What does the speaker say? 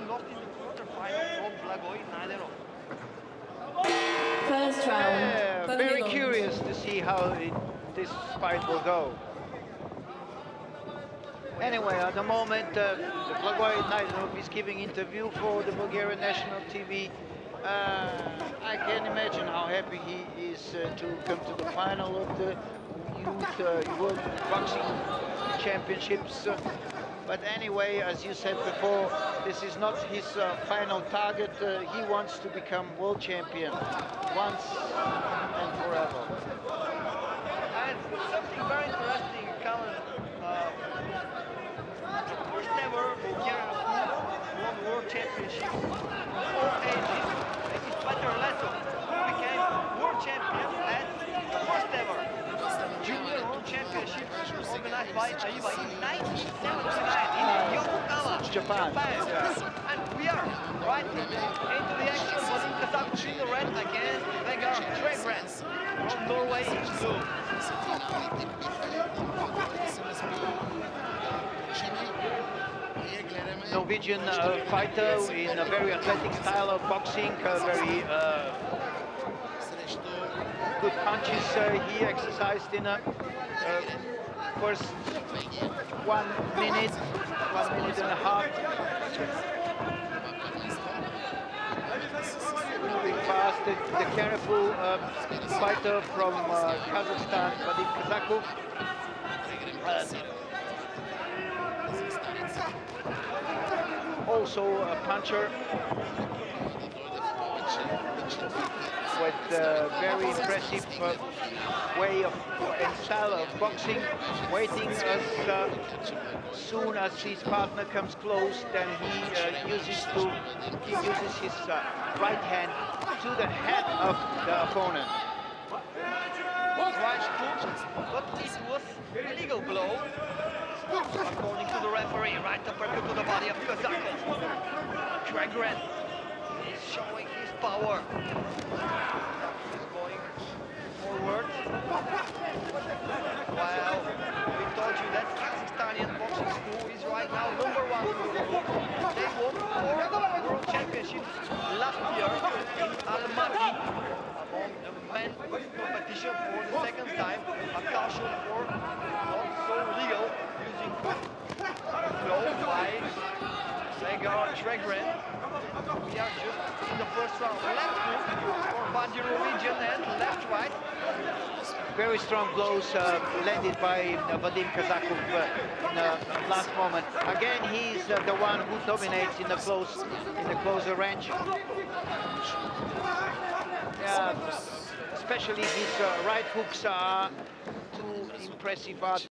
match lost in the quarterfinal from Blagoy Naidarov. First round. Yeah, very curious to see how this fight will go. Anyway, at the moment, Blagoy Naidarov is giving interview for the Bulgarian national TV. I can imagine how happy he is to come to the final of the Youth World Boxing Championships. But anyway, as you said before, this is not his final target. He wants to become world champion once and forever. And something very interesting, Colin. First ever Bulgarian won world championship in all ages. It's Peter Leto who became world champion at first ever junior world championship organized by Aiba in 1979 in Yokohama, Japan. Yeah. And we are right into the action with Kazakh Chino Red against Sega Tregren from Norway in Zoom. Norwegian fighter in a very athletic style of boxing, very good punches. He exercised in a first 1 minute, 1 minute and a half. Moving fast, the careful fighter from Kazakhstan, Vadim Kazakov. Also a puncher with a very impressive way of and style of boxing, waiting as soon as his partner comes close, then he uses his right hand to the head of the opponent. Right hook, but it was an illegal blow, according to the referee. Right uppercut to the body of Kazakov. Tregren is showing his power. He's going forward. Well, we told you that Kazakhstanian boxing school is right now #1 in the world. They won 4 world championships last year in Almaty. The men competition for the second time, a caution for not so legal using blow by Sega Tregren. We are just in the first round. Left hook for Vadim and left right. Very strong blows landed by Vadim Kazakov in the last moment. Again, he's the one who dominates in the closer range. Especially these right hooks are too impressive, are